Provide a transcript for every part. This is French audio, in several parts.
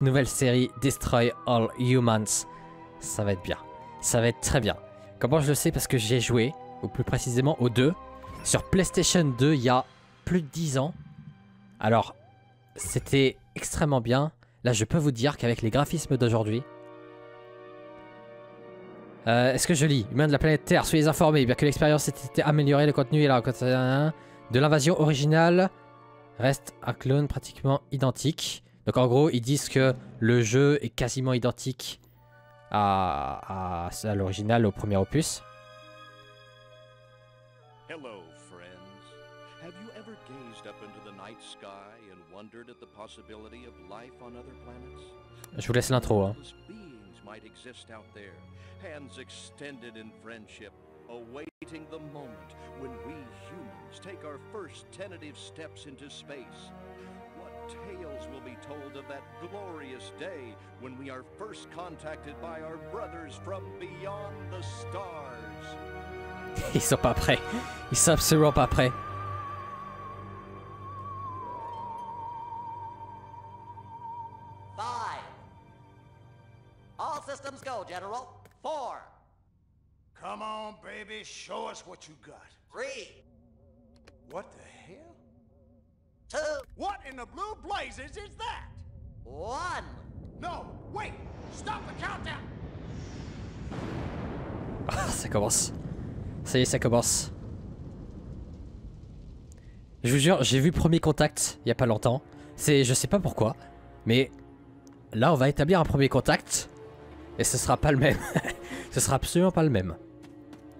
Nouvelle série Destroy All Humans. Ça va être bien. Ça va être très bien. Comment je le sais? Parce que j'ai joué, ou plus précisément aux deux, sur PlayStation 2 il y a plus de 10 ans. Alors, c'était extrêmement bien. Là, je peux vous dire qu'avec les graphismes d'aujourd'hui... Est-ce que je lis? Humains de la planète Terre, soyez informés. Bien que l'expérience ait été améliorée, le contenu est là. De l'invasion originale reste un clone pratiquement identique. Donc en gros, ils disent que le jeu est quasiment identique à l'original, au premier opus. Hello friends. Have you ever gazed up into the night sky and wondered at the possibility of life on other planets? Je vous laisse l'intro. Hein. Might exist out there, hands extended in friendship, awaiting the moment when we humans take our first tentative steps into space. What tales will be told of that glorious day when we are first contacted by our brothers from beyond the stars. Ils sont pas prêts. Ils sont absolument pas prêts. General, 4. Come on, baby, show us what you got. 3. What the hell? 2. What in the blue blazes is that? 1. No, wait. Stop the countdown. Ah, ça commence. Ça y est, ça commence. Je vous jure, j'ai vu Premier Contact il y a pas longtemps. C'est, je sais pas pourquoi, mais là, on va établir un premier contact. Et ce sera pas le même. Ce sera absolument pas le même.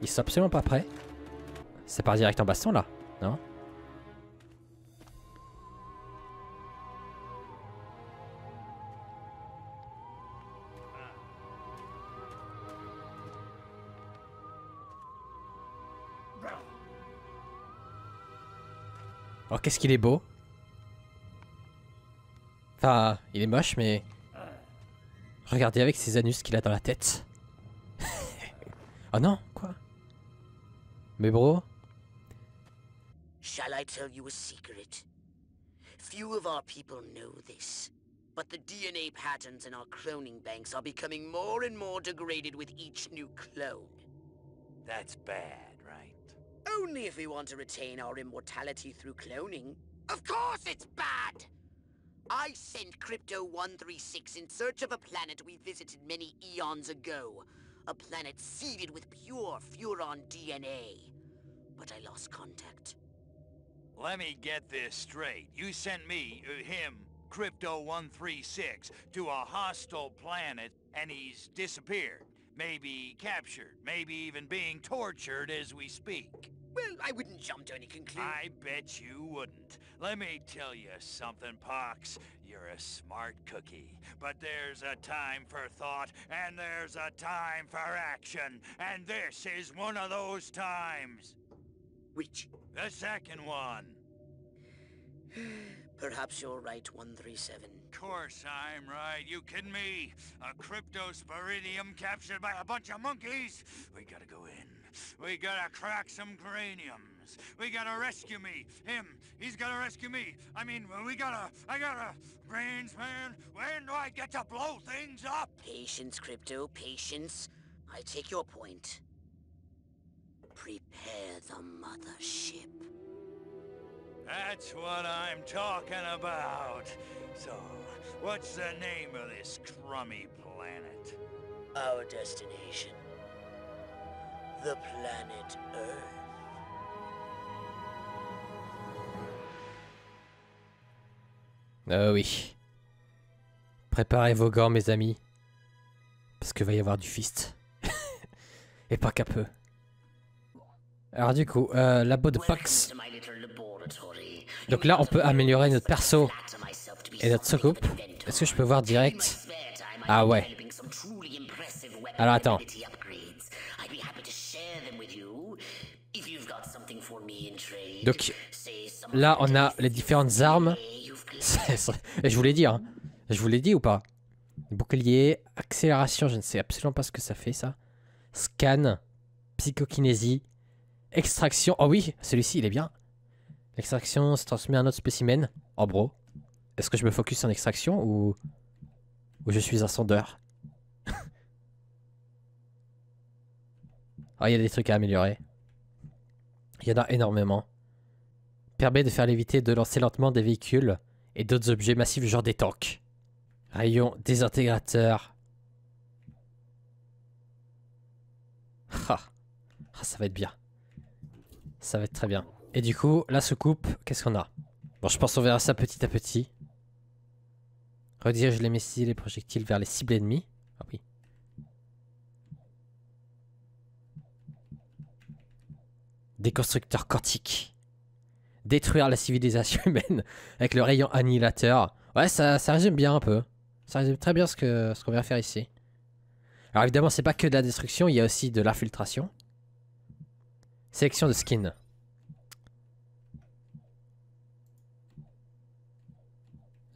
Ils sont absolument pas prêts. C'est par direct en baston là, non? Oh, qu'est-ce qu'il est beau. Enfin, il est moche mais... Regardez avec ces anus qu'il a dans la tête. Oh non, quoi? Mais bro. Shall I tell you a secret? Few of our people know this, but the DNA patterns in our cloning banks are becoming more and more degraded with each new clone. That's bad, right? Only if we want to retain our immortality through cloning. Of course it's bad! I sent Crypto-136 in search of a planet we visited many eons ago. A planet seeded with pure Furon DNA. But I lost contact. Let me get this straight. You sent me, him, Crypto-136, to a hostile planet and he's disappeared. Maybe captured, maybe even being tortured as we speak. Well, I wouldn't jump to any conclusion. I bet you wouldn't. Let me tell you something, Pox. You're a smart cookie. But there's a time for thought, and there's a time for action. And this is one of those times. Which? The second one. Perhaps you're right, 137. Of course I'm right. You kidding me? A Cryptosporidium captured by a bunch of monkeys? We gotta go in. We gotta crack some craniums. We gotta rescue me. Him. He's gotta rescue me. I mean, I gotta... Brains, man. When do I get to blow things up? Patience, Crypto. Patience. I take your point. Prepare the mothership. That's what I'm talking about. So, what's the name of this crummy planet? Our destination. The planet Earth. Ah oui. Préparez vos gants, mes amis. Parce que va y avoir du fist. Et pas qu'un peu. Alors du coup, labo de Pox. Donc là, on peut améliorer notre perso et notre soucoupe. Est-ce que je peux voir direct? Ah ouais. Alors attends. Donc là on a les différentes armes. Et je vous l'ai dit hein. Je vous l'ai dit ou pas? Bouclier, accélération, je ne sais absolument pas ce que ça fait ça. Scan, psychokinésie, extraction. Oh oui, celui-ci il est bien. L'extraction se transmet à un autre spécimen. Oh bro, est-ce que je me focus en extraction ou... où je suis un sondeur. Ah, il y a des trucs à améliorer. Il y en a énormément. Permet de faire léviter et de lancer lentement des véhicules et d'autres objets massifs, genre des tanks. Rayon désintégrateur. Ah, ça va être bien. Ça va être très bien. Et du coup, la soucoupe, qu'est-ce qu'on a? Bon, je pense qu'on verra ça petit à petit. Redirige les missiles et projectiles vers les cibles ennemies. Ah oui. Déconstructeur quantique. Détruire la civilisation humaine avec le rayon annihilateur. Ouais, ça résume bien un peu. Ça résume très bien ce qu'on vient faire ici. Alors évidemment, c'est pas que de la destruction, il y a aussi de l'infiltration. Sélection de skin.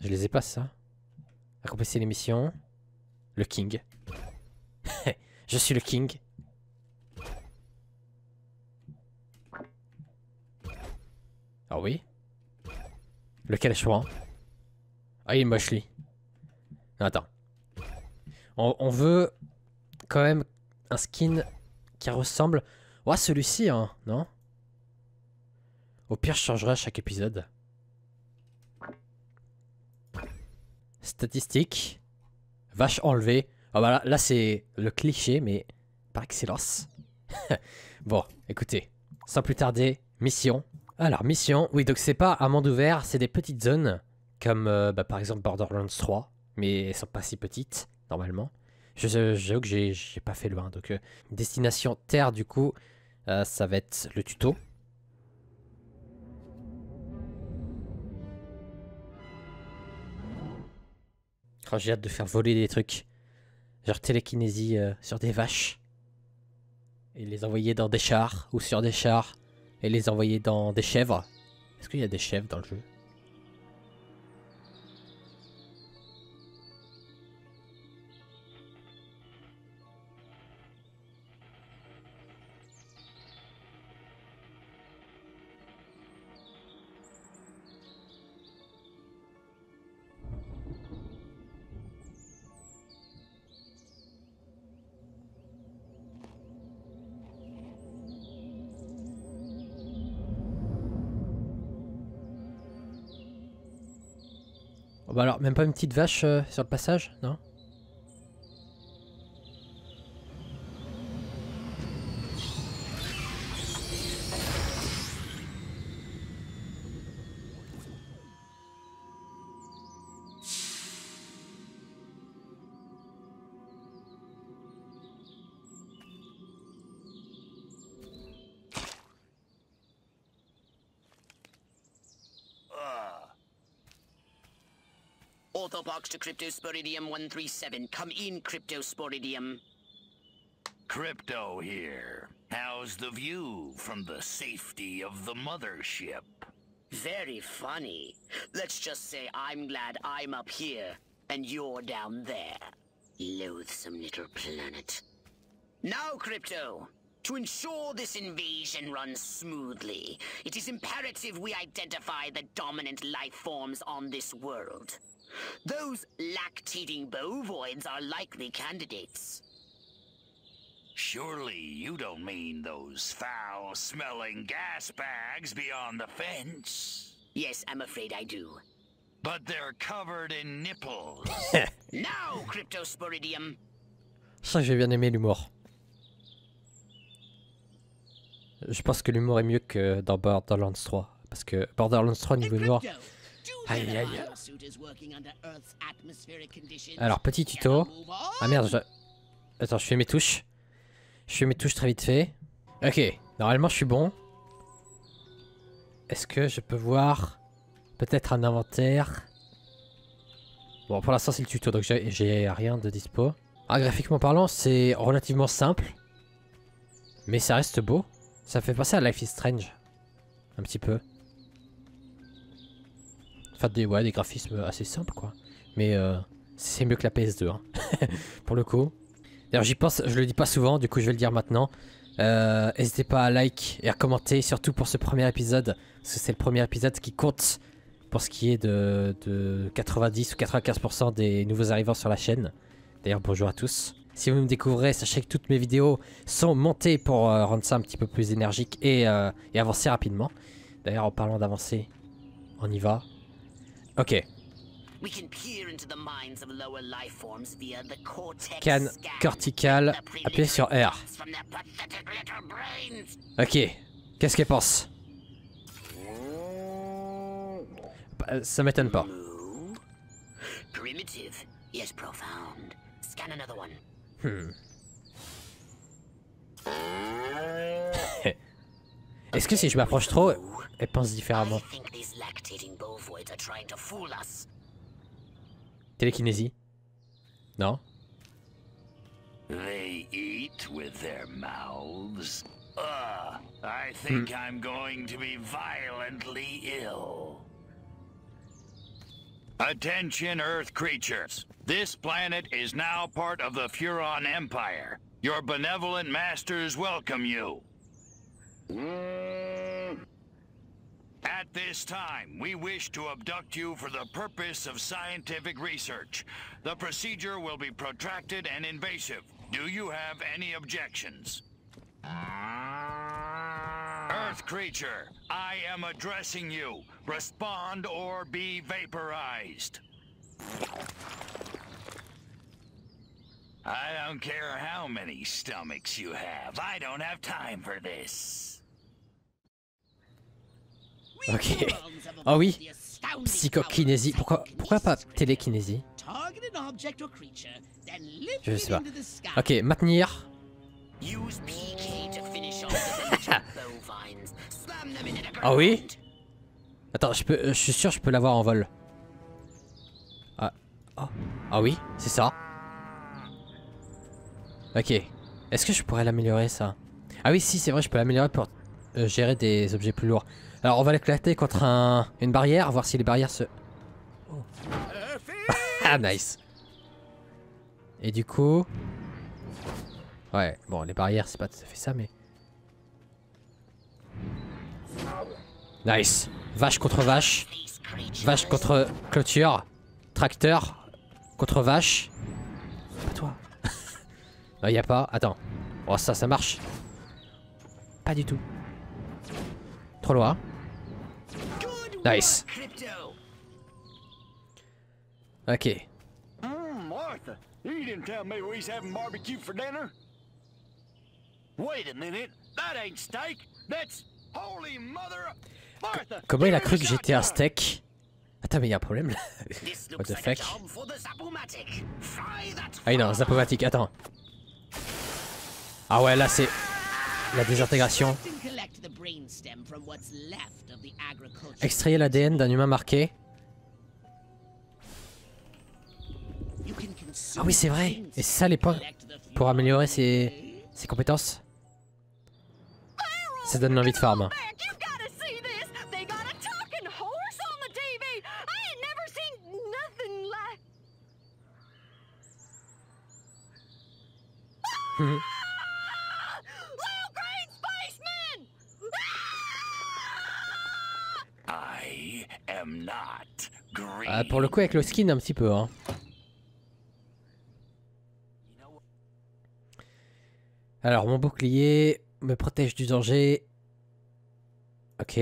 Je les ai pas, ça. Accomplir les missions. Le king. Je suis le king. Ah oui. Lequel choix? Ah, il est moche, lui. Attends. On veut quand même un skin qui ressemble... Ouais, celui-ci, hein, non? Au pire, je changerai à chaque épisode. Statistiques. Vache enlevée. Ah bah là, c'est le cliché, mais par excellence. Bon, écoutez. Sans plus tarder, mission. Alors, mission. Oui, donc c'est pas un monde ouvert, c'est des petites zones. Comme bah, par exemple Borderlands 3. Mais elles sont pas si petites, normalement. J'avoue que j'ai pas fait loin. Donc, destination Terre, du coup, ça va être le tuto. Oh, j'ai hâte de faire voler des trucs. Genre télékinésie sur des vaches. Et les envoyer dans des chars. Ou sur des chars. Et les envoyer dans des chèvres. Est-ce qu'il y a des chèvres dans le jeu? Bah alors, même pas une petite vache sur le passage, non? Box to Cryptosporidium 137. Come in, Cryptosporidium. Crypto here. How's the view from the safety of the mothership? Very funny. Let's just say I'm glad I'm up here and you're down there. Loathsome little planet. Now, Crypto, to ensure this invasion runs smoothly, it is imperative we identify the dominant life forms on this world. Those lactating bovoids are likely candidates. Surely you don't mean those foul-smelling gas bags beyond the fence? Yes, I'm afraid I do. But they're covered in nipples. Now, Cryptosporidium. Ça, j'ai bien aimé l'humour. Je pense que l'humour est mieux que dans Borderlands 3. Parce que Borderlands 3, niveau humour... Aïe aïe aïe. Alors petit tuto. Ah merde, attends, je fais mes touches. Je fais mes touches très vite fait. Ok, normalement je suis bon. Est-ce que je peux voir peut-être un inventaire? Bon, pour l'instant c'est le tuto, donc j'ai rien de dispo. Ah, graphiquement parlant, c'est relativement simple. Mais ça reste beau. Ça fait penser à Life is Strange. Un petit peu. Des graphismes assez simples quoi, mais c'est mieux que la PS2 hein. Pour le coup. D'ailleurs j'y pense, je le dis pas souvent, du coup je vais le dire maintenant. N'hésitez pas à liker et à commenter, surtout pour ce premier épisode, parce que c'est le premier épisode qui compte pour ce qui est de 90 ou 95% des nouveaux arrivants sur la chaîne. D'ailleurs, bonjour à tous. Si vous me découvrez, sachez que toutes mes vidéos sont montées pour rendre ça un petit peu plus énergique et avancer rapidement. D'ailleurs, en parlant d'avancer, on y va. Ok. Scan cortical, appuyez sur R. Ok, qu'est-ce qu'elle pense? Bah, ça m'étonne pas. Est-ce que si je m'approche trop, elle pense différemment? Télékinésie? Non? They eat with their mouths. I think I'm going to be violently ill. Attention, Earth creatures. This planet is now part of the Furon Empire. Your benevolent masters welcome you. At this time, we wish to abduct you for the purpose of scientific research. The procedure will be protracted and invasive. Do you have any objections? Earth creature, I am addressing you. Respond or be vaporized. I don't care how many stomachs you have. I don't have time for this. Ok. Oh oui. Psychokinésie. Pourquoi pas télékinésie? Je sais pas. Ok, maintenir. Oh oui. Attends, je suis sûr que je peux l'avoir en vol. Ah, oh. Ah oui, c'est ça. Ok. Est-ce que je pourrais l'améliorer ça? Ah oui, si, c'est vrai, je peux l'améliorer pour gérer des objets plus lourds. Alors on va l'éclater contre une barrière, voir si les barrières se... Oh. Ah nice. Et du coup... Ouais, bon les barrières c'est pas tout à fait ça mais... Nice. Vache contre vache. Vache contre clôture. Tracteur contre vache. Pas toi. Non y a pas, attends. Oh ça, ça marche. Pas du tout. Trop loin. Nice. Ok. Martha, you didn't tell me we was having barbecue for dinner. Wait a minute, that ain't steak. That's holy mother of Martha. Comment il a cru que j'étais un steak? Attends, mais il y a un problème là. What the fuck? Ah non, Zapomatic, attends. Ah ouais, là c'est la désintégration. Extrayer l'ADN d'un humain marqué. Ah oui c'est vrai. Et c'est ça les points pour améliorer ses compétences. Ça donne l'envie de farm. Pour le coup avec le skin un petit peu hein. Alors mon bouclier me protège du danger. Ok.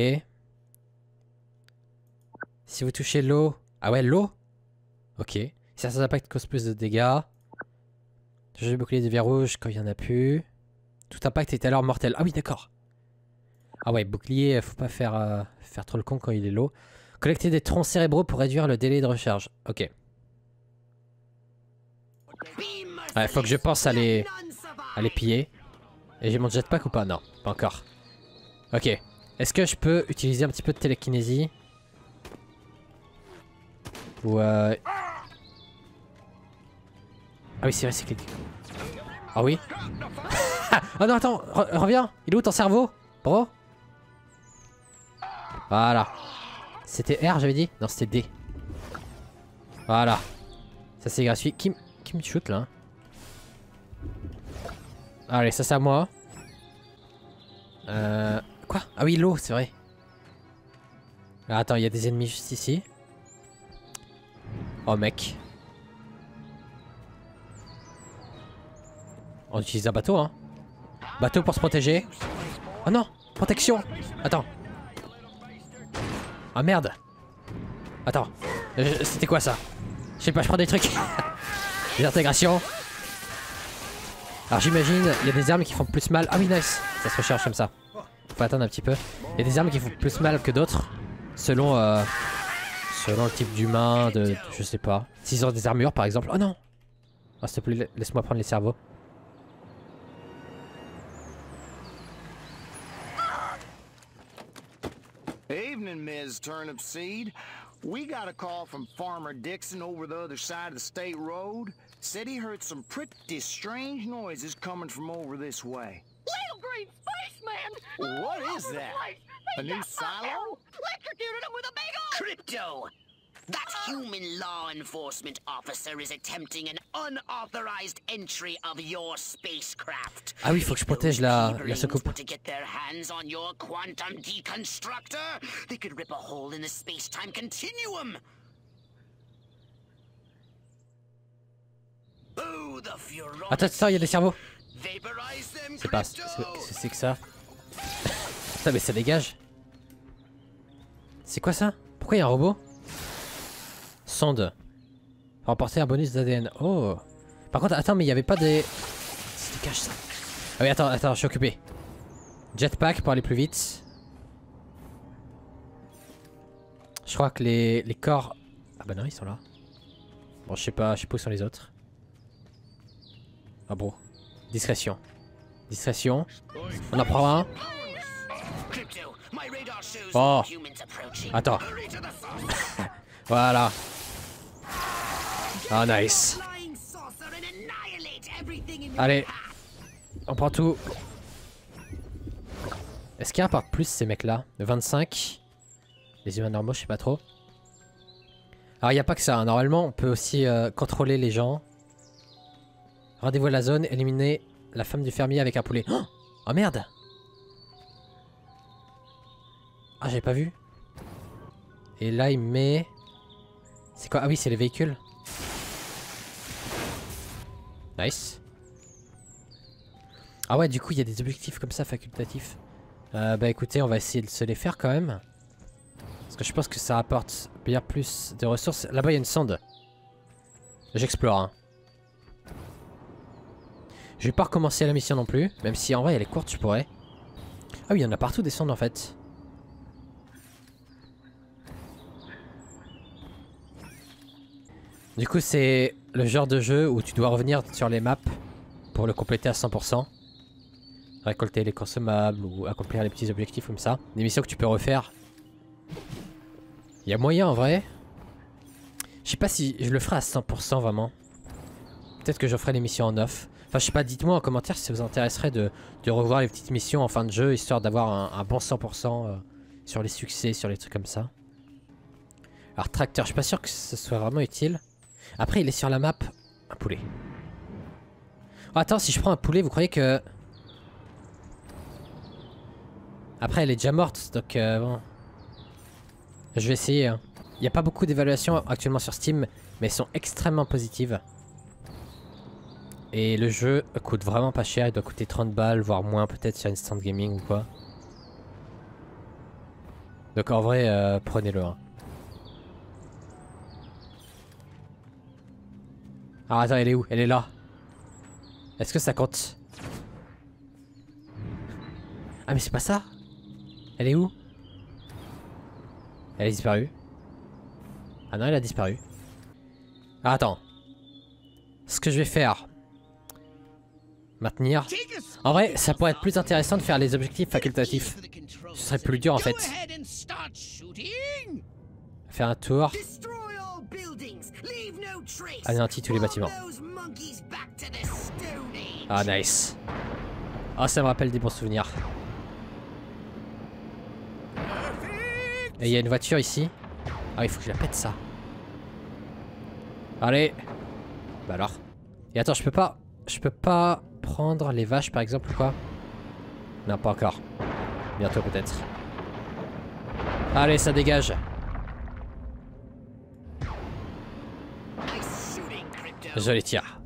Si vous touchez l'eau. Ah ouais l'eau. Ok. Certains impacts causent plus de dégâts. Toucher le bouclier devient rouge quand il n'y en a plus. Tout impact est alors mortel. Ah oui d'accord. Ah ouais bouclier faut pas faire trop le con quand il est low. Collecter des troncs cérébraux pour réduire le délai de recharge. Ok. Ouais, faut que je pense à les piller. Et j'ai mon jetpack ou pas? Non, pas encore. Ok. Est-ce que je peux utiliser un petit peu de télékinésie? Ou Ah oui, c'est vrai, c'est cliqué. Ah oui. Ah non, attends, reviens. Il est où ton cerveau, bro? Voilà. C'était R j'avais dit? Non c'était D. Voilà. Ça c'est gratuit. Qui me shoot là? Allez ça c'est à moi. Quoi? Ah oui l'eau c'est vrai. Attends, il y a des ennemis juste ici. Oh mec. On utilise un bateau, hein. Bateau pour se protéger. Oh non, protection. Attends. Ah merde. Attends, c'était quoi ça? Je sais pas, je prends des trucs. Des intégrations. Alors j'imagine, il y a des armes qui font plus mal. Ah oui, nice. Ça se recharge comme ça. Faut attendre un petit peu. Il y a des armes qui font plus mal que d'autres. Selon selon le type d'humain, de je sais pas. S'ils ont des armures par exemple. Oh non. Oh s'il te plaît, laisse-moi prendre les cerveaux. Evening, Ms. Turnipseed. We got a call from Farmer Dixon over the other side of the state road. Said he heard some pretty strange noises coming from over this way. Little green spaceman! What is that? A new silo? Electrocuted him with a big old... Crypto! That human law enforcement officer is attempting an unauthorized entry of your spacecraft. Ah oui, faut que je protège la soucoupe. To get their hands on your quantum deconstructor, they could rip a hole in the space-time continuum. Oh, the Furon. Attends, ça, il y a des cerveaux. C'est pas, c'est que ça. Putain mais ça dégage. C'est quoi ça? Pourquoi il y a un robot? Sonde. Remporter un bonus d'ADN. Oh. Par contre, attends, mais il n'y avait pas des... Ça dégage ça. Ah oui, attends, je suis occupé. Jetpack pour aller plus vite. Je crois que les corps... Ah bah non, ils sont là. Bon, je sais pas où sont les autres. Ah bon. Discrétion. Discrétion. On en prend un. Oh. Attends. Voilà. Ah nice. Allez. On prend tout. Est-ce qu'il y a un par plus ces mecs là? Le 25. Les humains normaux, je sais pas trop. Alors il n'y a pas que ça, hein. Normalement on peut aussi contrôler les gens. Rendez-vous à la zone, éliminer la femme du fermier avec un poulet. Oh merde! Ah j'avais pas vu. Et là il met... C'est quoi? Ah oui c'est les véhicules. Nice. Ah ouais du coup il y a des objectifs comme ça facultatifs. Bah écoutez on va essayer de se les faire quand même. Parce que je pense que ça apporte bien plus de ressources. Là-bas il y a une sonde. J'explore hein. Je vais pas recommencer la mission non plus, même si en vrai elle est courte, je pourrais. Ah oui, il y en a partout des sondes en fait. Du coup, c'est le genre de jeu où tu dois revenir sur les maps pour le compléter à 100%. Récolter les consommables ou accomplir les petits objectifs comme ça. Des missions que tu peux refaire. Il y a moyen en vrai. Je sais pas si je le ferai à 100% vraiment. Peut-être que je ferai les missions en off. Enfin je sais pas, dites-moi en commentaire si ça vous intéresserait de revoir les petites missions en fin de jeu, histoire d'avoir un bon 100% sur les succès, sur les trucs comme ça. Alors tracteur, je suis pas sûr que ce soit vraiment utile. Après il est sur la map, un poulet. Oh, attends, si je prends un poulet, vous croyez que... Après elle est déjà morte, donc bon. Je vais essayer. Hein. Il n'y a pas beaucoup d'évaluations actuellement sur Steam, mais elles sont extrêmement positives. Et le jeu coûte vraiment pas cher, il doit coûter 30 balles, voire moins peut-être sur Instant Gaming ou quoi. Donc en vrai, prenez-le. Hein. Ah attends, elle est où? Elle est là. Est-ce que ça compte? Ah mais c'est pas ça? Elle est où? Elle a disparu. Ah non, elle a disparu. Ah attends. Ce que je vais faire... Maintenir. En vrai, ça pourrait être plus intéressant de faire les objectifs facultatifs. Ce serait plus dur en fait. Faire un tour. Anéantir tous les bâtiments. Ah nice. Ah ça me rappelle des bons souvenirs. Et il y a une voiture ici. Ah il faut que je la pète ça. Allez. Bah alors. Et attends, je peux pas prendre les vaches par exemple ou quoi? Non pas encore. Bientôt peut-être. Allez, ça dégage. Je les tire.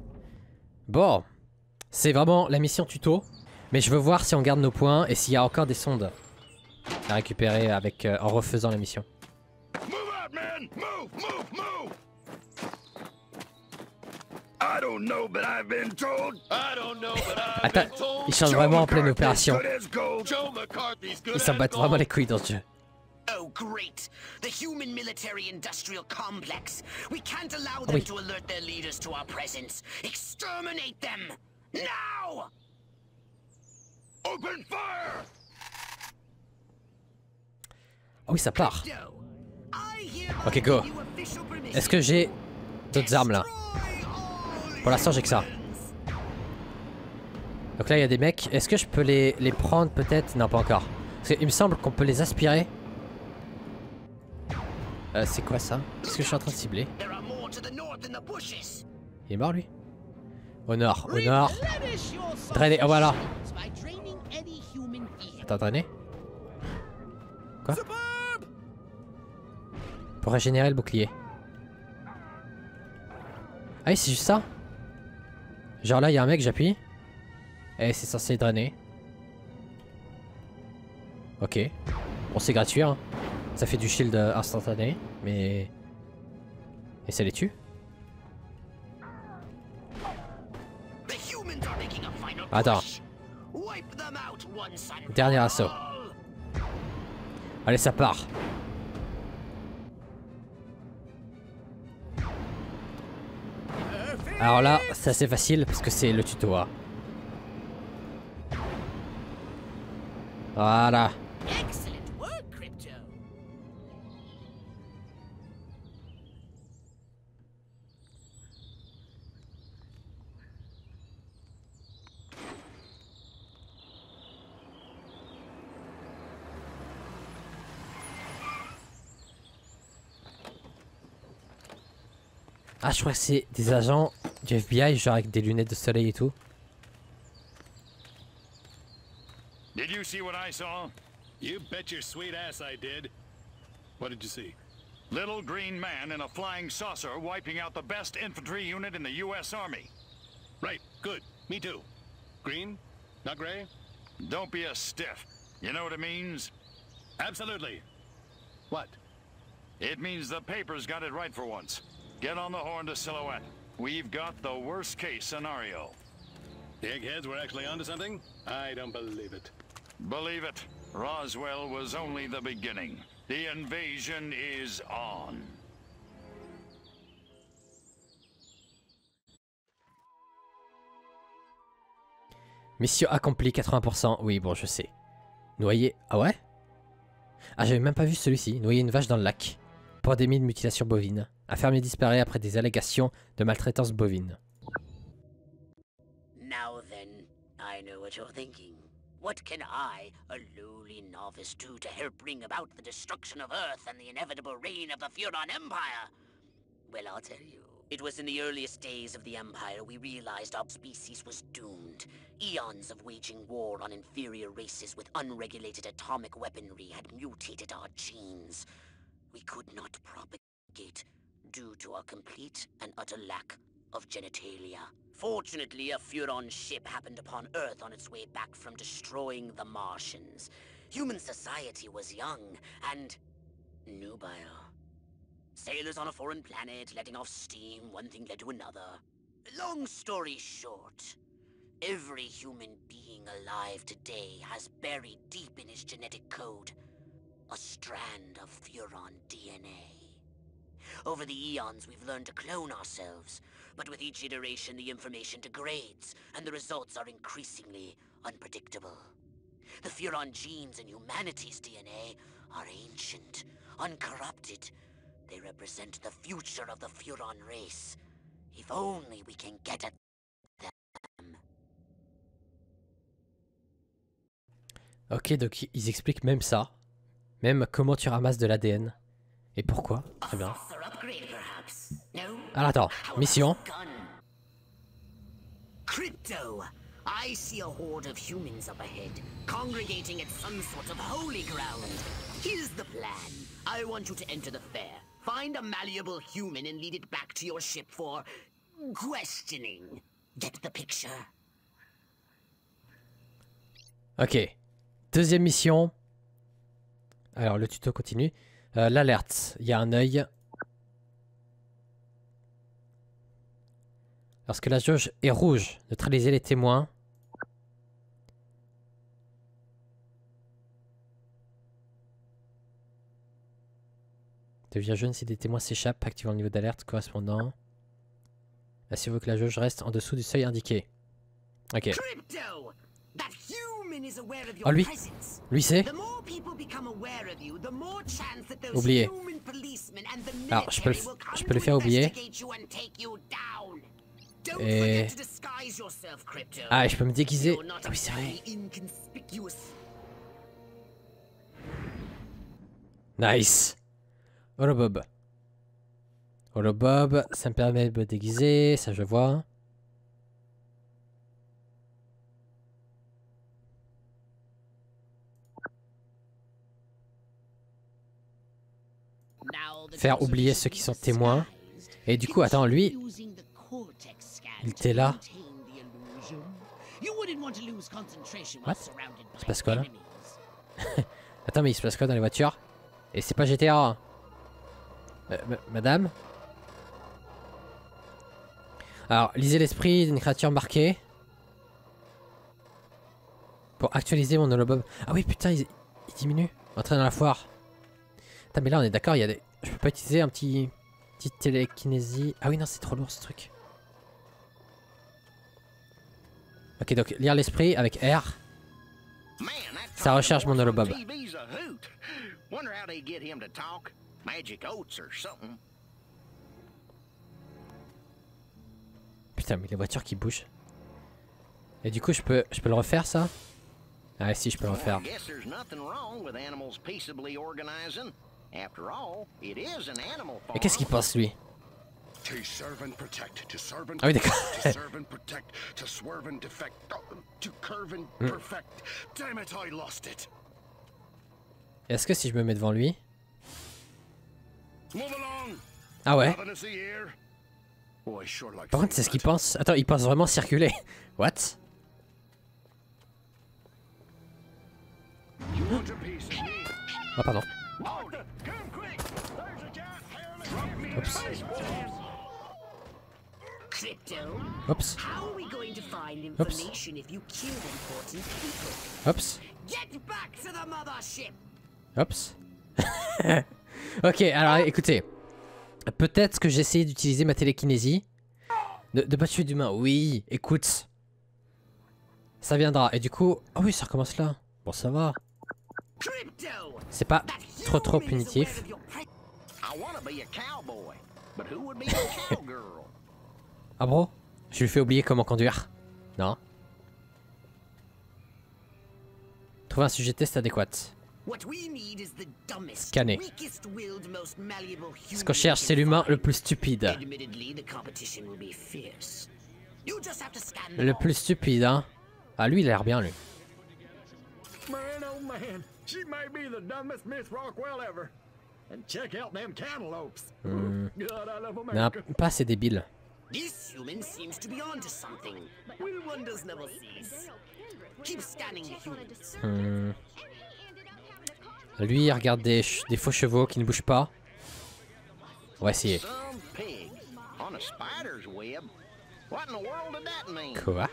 Bon. C'est vraiment la mission tuto. Mais je veux voir si on garde nos points et s'il y a encore des sondes à récupérer avec, en refaisant la mission. Attends, ils changent vraiment en pleine opération. Ils s'en battent vraiment les couilles dans ce jeu. Oh, great. The human military industrial complex. We can't allow them to alert their leaders to our presence. Exterminate them now. Open fire. Ah oui, ça part. Ok, go. Est-ce que j'ai d'autres armes là? Pour l'instant, j'ai que ça. Donc là, il y a des mecs. Est-ce que je peux les prendre peut-être? Non, pas encore. Parce qu'il me semble qu'on peut les aspirer. C'est quoi ça? Qu'est-ce que je suis en train de cibler? Il est mort lui? Au nord, au nord. Drainer, oh voilà. Attends, drainer? Quoi? Pour régénérer le bouclier. Ah oui, c'est juste ça? Genre là, il y a un mec, j'appuie. Et c'est censé drainer. Ok. Bon, c'est gratuit, hein. Ça fait du shield instantané, mais... Et ça les tue? Attends. Dernier assaut. Allez, ça part. Alors là, c'est assez facile parce que c'est le tuto. Hein. Voilà. Ah, je crois que c'est des agents du FBI, genre avec des lunettes de soleil et tout. Did you see what I saw? You bet your sweet ass I did. What did you see? Little green man in a flying saucer wiping out the best infantry unit in the US Army. Right, good. Me too. Green? Not gray? Don't be a stiff. You know what it means? Absolutely. What? It means the papers got it right for once. Get on the horn to Silhouette. We've got the worst case scenario. The eggheads were actually onto something? I don't believe it. Believe it. Roswell was only the beginning. The invasion is on. Mission accomplie 80%. Oui, bon, je sais. Noyer. Ah ouais? Ah, j'avais même pas vu celui-ci. Noyer une vache dans le lac. Pandémie de mutilation bovine. Un fermier disparaît après des allégations de maltraitance bovine. Now then, I know what you're thinking. What can I, a lowly novice, do to help bring about the destruction of Earth and the inevitable reign of the Furon Empire? Well, I'll tell you. It was in the earliest days of the Empire we realized our species was doomed. Eons of waging war on inferior races with unregulated atomic weaponry had mutated our genes. We could not propagate due to our complete and utter lack of genitalia. Fortunately, a Furon ship happened upon Earth on its way back from destroying the Martians. Human society was young and nubile. Sailors on a foreign planet, letting off steam, one thing led to another. Long story short, every human being alive today has buried deep in his genetic code a strand of Furon DNA. Over the eons, we've learned to clone ourselves, but with each iteration, the information degrades, and the results are increasingly unpredictable. The Furon genes in humanity's DNA are ancient, uncorrupted. They represent the future of the Furon race. If only we can get at them. Ok, donc ils expliquent même ça, même comment tu ramasses de l'ADN. Et pourquoi? Très bien. Alors attends, mission. Crypto, I see a horde of humans up ahead, congregating at some sort of holy ground. Here's the plan. I want you to enter the fair, find a malleable human and lead it back to your ship for questioning. Get the picture? Ok. Deuxième mission. Alors le tuto continue. L'alerte. Il y a un œil. Lorsque la jauge est rouge, neutralisez les témoins. Devient jaune si des témoins s'échappent, activant le niveau d'alerte correspondant. Assurez-vous que la jauge reste en dessous du seuil indiqué. Ok. Oh, lui. Lui c'est. Oublié. Alors, je peux le faire oublier. Et... Ah, et je peux me déguiser. Ah oui, c'est vrai. Nice. Holobob. Holobob, ça me permet de me déguiser, ça je vois. Faire oublier ceux qui sont témoins. Et du coup, attends, lui... Il était là. What? Il se passe quoi là? Attends, mais il se passe quoi dans les voitures? Et c'est pas GTA hein. Madame? Alors, lisez l'esprit d'une créature marquée. Pour actualiser mon holobob. Ah oui, putain, il diminue. Entraîne dans la foire. Attends, mais là on est d'accord, il y a des... Je peux pas utiliser un petit... Petite télékinésie... Ah oui, non, c'est trop lourd ce truc. Ok, donc lire l'esprit avec R. Ça recherche mon holobob. Putain, mais les voitures qui bougent. Et du coup, je peux le refaire ça? Ah si, je peux le refaire. Et qu'est-ce qu'il pense lui? Ah oui d'accord. Est-ce que si je me mets devant lui? Ah ouais. Par contre c'est ce qu'il pense. Attends, il pense vraiment circuler. What? Oh pardon. Oups. Oups. Oups. Oups. Oups. Ok, alors écoutez. Peut-être que j'ai essayé d'utiliser ma télékinésie. De pas tuer d'humain. Oui, écoute. Ça viendra. Et du coup... Ah oui, ça recommence là. Bon, ça va. C'est pas trop punitif. Ah bon? Je lui fais oublier comment conduire. Non. Trouver un sujet test adéquat. Scanner. Ce qu'on cherche, c'est l'humain le plus stupide. Le plus stupide, hein. Ah, lui, il a l'air bien, lui. Non, pas assez débile. Lui, il regarde des faux chevaux qui ne bougent pas. On va essayer. Quoi?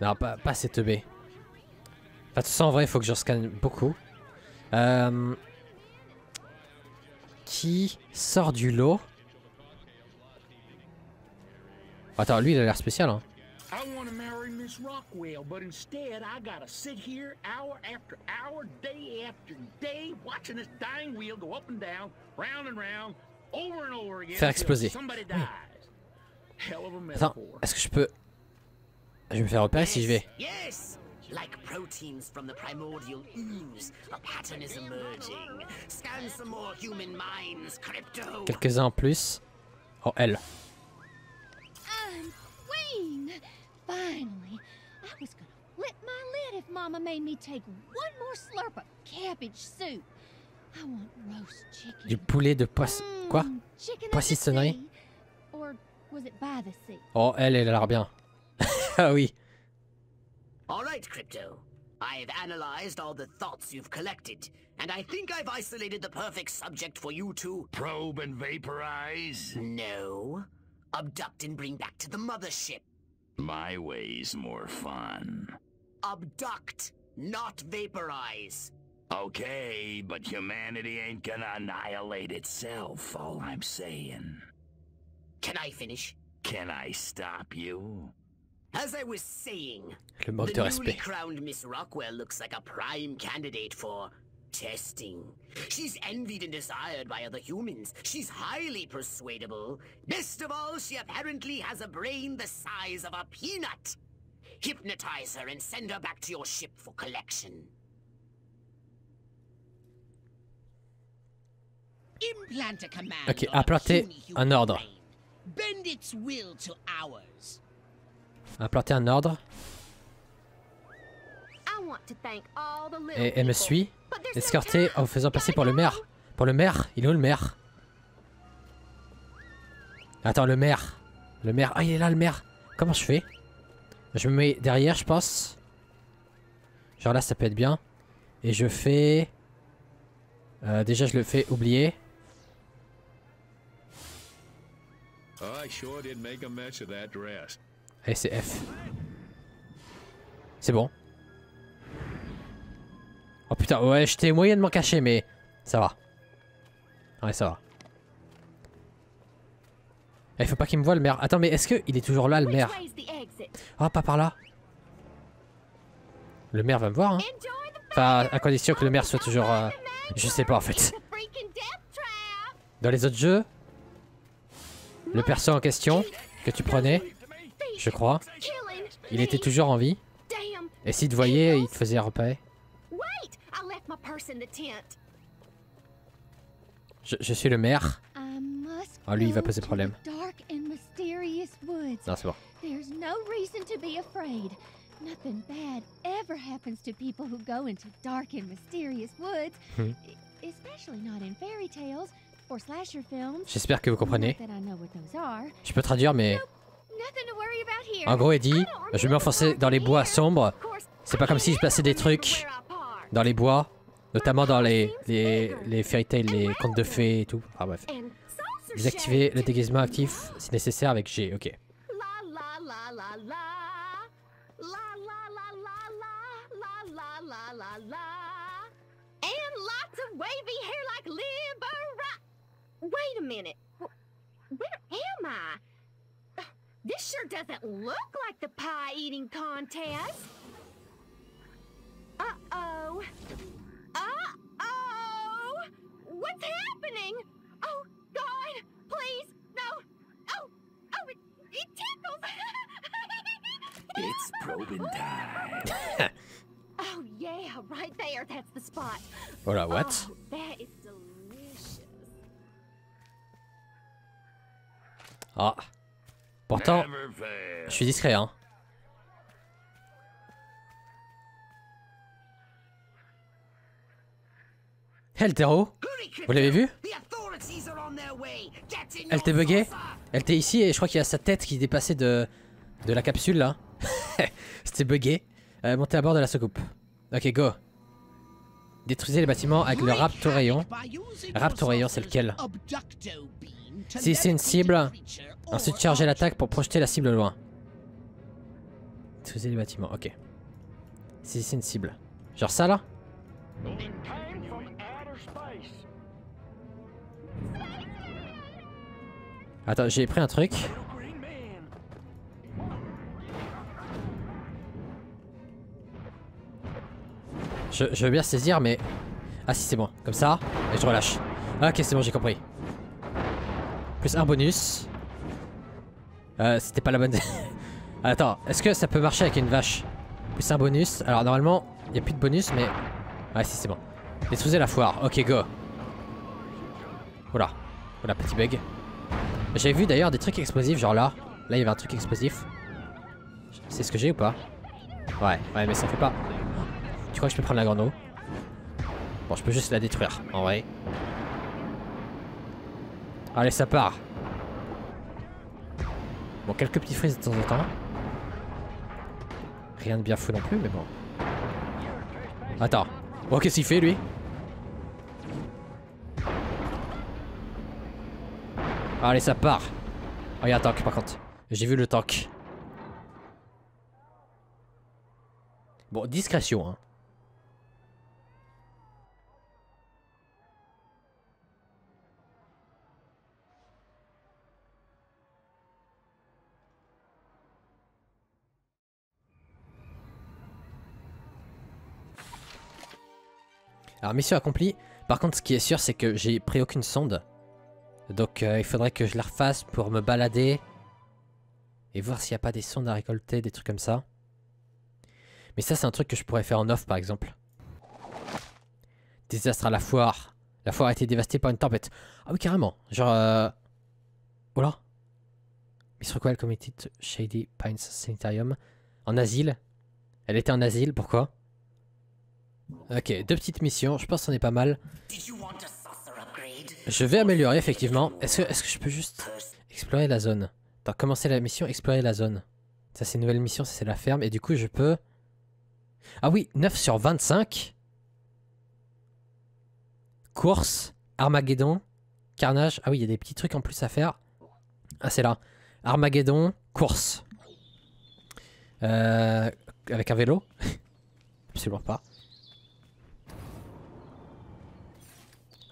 Non, pas assez teubé. Enfin, tout ça en vrai, il faut que je scanne beaucoup. Qui sort du lot? Attends, lui il a l'air spécial hein. Faire exploser. Oui. Attends, est-ce que je peux... Je vais me faire repérer si je vais. Like proteins from the primordial ooze, a pattern is emerging. Scan some more human minds, Crypto. Quelques-uns en plus. Oh, elle. Queen, finally, I was gonna flip my lid if Mama made me take one more slurp of cabbage soup. I want roast chicken. Du poulet de poisson. Quoi? Poissonnerie? Oh, elle a l'air bien. Ah oui. All right, Crypto. I've analyzed all the thoughts you've collected, and I think I've isolated the perfect subject for you to probe and vaporize. No, abduct and bring back to the mothership. My way's more fun. Abduct, not vaporize. Okay, but humanity ain't gonna annihilate itself, all I'm saying. Can I finish? Can I stop you? As I was saying, the newly crowned Miss Rockwell looks like a prime candidate for testing. She's envied and desired by other humans. She's highly persuadable. Best of all, she apparently has a brain the size of a peanut. Hypnotize her and send her back to your ship for collection. Implant a command. Ok, implanter un ordre. Bend its will to ours. Implanter un ordre. Et elle me suit, escortée en faisant passer pour le maire. Pour le maire, il est où le maire? Attends, le maire. Le maire, ah il est là le maire. Comment je fais? Je me mets derrière je pense. Genre là ça peut être bien. Et je fais... déjà je le fais oublier. Allez c'est F. C'est bon. Oh putain, ouais, j'étais moyennement caché, mais ça va. Ouais, ça va. Il faut pas qu'il me voie le maire. Attends, mais est-ce qu'il est toujours là le maire? Oh, pas par là. Le maire va me voir, hein. Enfin, à condition que le maire soit toujours... je sais pas en fait. Dans les autres jeux, le perso en question que tu prenais, je crois, il était toujours en vie. Et s'il te voyait, il te faisait repérer. Je suis le maire. Ah lui il va poser problème. Non c'est bon. J'espère que vous comprenez. Je peux traduire mais... En gros il dit, je m'enfonçais dans les bois sombres. C'est pas comme si je passais des trucs dans les bois. Notamment dans les fairy tales, les contes de fées et tout. Ah bref. Désactiver le déguisement actif si nécessaire avec G, ok. Uh-oh. Uh-oh! What's happening? Oh, God! Please, no! Oh! Oh, it tickles! It's probing time. Oh, yeah, right there. That's the spot. Voilà, what? Oh, that is delicious. Ah. Pourtant, je suis discret, hein. Eltero, vous l'avez vu? Elle t'est buggée? Elle t'est ici et je crois qu'il y a sa tête qui dépassait de la capsule là. C'était buggé. Montez à bord de la soucoupe. Ok, go. Détruisez les bâtiments avec le raptoréon. Raptoréon, c'est lequel? Si c'est une cible, ensuite chargez l'attaque pour projeter la cible loin. Détruisez les bâtiments, ok. Si c'est une cible. Genre ça là? Attends, j'ai pris un truc. Je veux bien saisir mais... Ah si c'est bon, comme ça, et je relâche. Ok c'est bon, j'ai compris. Plus un bonus. C'était pas la bonne... Attends, est-ce que ça peut marcher avec une vache? Plus un bonus, alors normalement il n'y a plus de bonus mais... Ah si c'est bon. Détruisez la foire, ok go. Oula, voilà petit bug. J'ai vu d'ailleurs des trucs explosifs genre là. Là il y avait un truc explosif. C'est ce que j'ai ou pas? Ouais, mais ça fait pas... Tu crois que je peux prendre la grenouille? Bon, je peux juste la détruire, en vrai. Allez, ça part. Bon, quelques petits frises de temps en temps. Rien de bien fou non plus, mais bon. Attends. Bon, qu'est-ce qu'il fait, lui? Allez, ça part. Oh, il y a un tank, par contre. J'ai vu le tank. Bon, discrétion, hein. Alors mission accomplie, par contre ce qui est sûr c'est que j'ai pris aucune sonde. Donc il faudrait que je la refasse pour me balader. Et voir s'il n'y a pas des sondes à récolter, des trucs comme ça. Mais ça c'est un truc que je pourrais faire en off par exemple. Désastre à la foire. La foire a été dévastée par une tempête. Ah oui carrément, genre... Oh là. Miss Rockwell committed Shady Pines Sanitarium. En asile. Elle était en asile, pourquoi? Ok, deux petites missions, je pense qu'on est pas mal. Je vais améliorer effectivement. Est-ce que je peux juste explorer la zone? Attends, commencer la mission, explorer la zone. Ça c'est une nouvelle mission, ça c'est la ferme. Et du coup je peux... Ah oui, 9 sur 25. Course, Armageddon, Carnage. Ah oui, il y a des petits trucs en plus à faire. Ah c'est là. Armageddon, course. Avec un vélo? Absolument pas.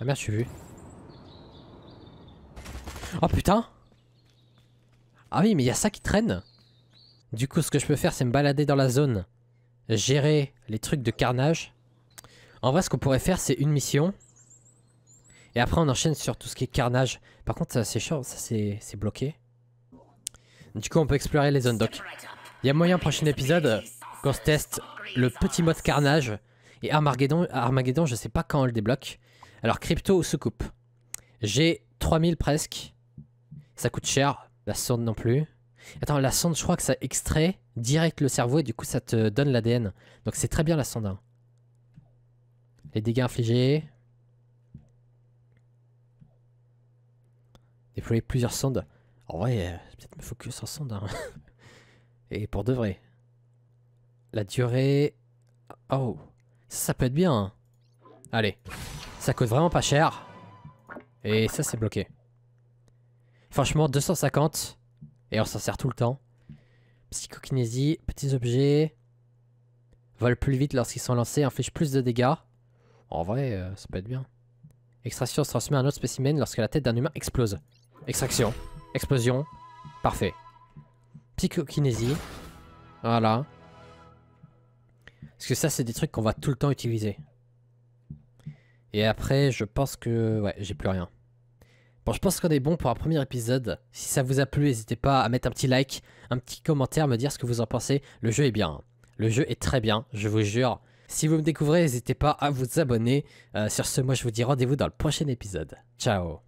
Ah merde, je suis vu. Oh putain! Ah oui, mais il y a ça qui traîne. Du coup, ce que je peux faire, c'est me balader dans la zone. Gérer les trucs de carnage. En vrai, ce qu'on pourrait faire, c'est une mission. Et après, on enchaîne sur tout ce qui est carnage. Par contre, ça c'est chiant, ça c'est bloqué. Du coup, on peut explorer les zones. Donc, il y a moyen, prochain épisode, qu'on se teste le petit mode carnage. Et Armageddon, je sais pas quand on le débloque. Alors crypto se coupe. J'ai 3000 presque. Ça coûte cher. La sonde non plus. Attends, la sonde je crois que ça extrait direct le cerveau et du coup ça te donne l'ADN. Donc c'est très bien la sonde. Les dégâts infligés. Déployer plusieurs sondes. En vrai, peut-être me focus en sonde. Hein. Et pour de vrai. La durée... Oh. Ça peut être bien. Hein. Allez. Ça coûte vraiment pas cher. Et ça c'est bloqué. Franchement 250. Et on s'en sert tout le temps. Psychokinésie, petits objets. Volent plus vite lorsqu'ils sont lancés, infligent plus de dégâts. En vrai ça peut être bien. Extraction se transmet à un autre spécimen lorsque la tête d'un humain explose. Extraction. Explosion. Parfait. Psychokinésie. Voilà. Parce que ça c'est des trucs qu'on va tout le temps utiliser. Et après, je pense que... Ouais, j'ai plus rien. Bon, je pense qu'on est bon pour un premier épisode. Si ça vous a plu, n'hésitez pas à mettre un petit like, un petit commentaire, me dire ce que vous en pensez. Le jeu est bien. Le jeu est très bien, je vous jure. Si vous me découvrez, n'hésitez pas à vous abonner. Sur ce, moi, je vous dis rendez-vous dans le prochain épisode. Ciao!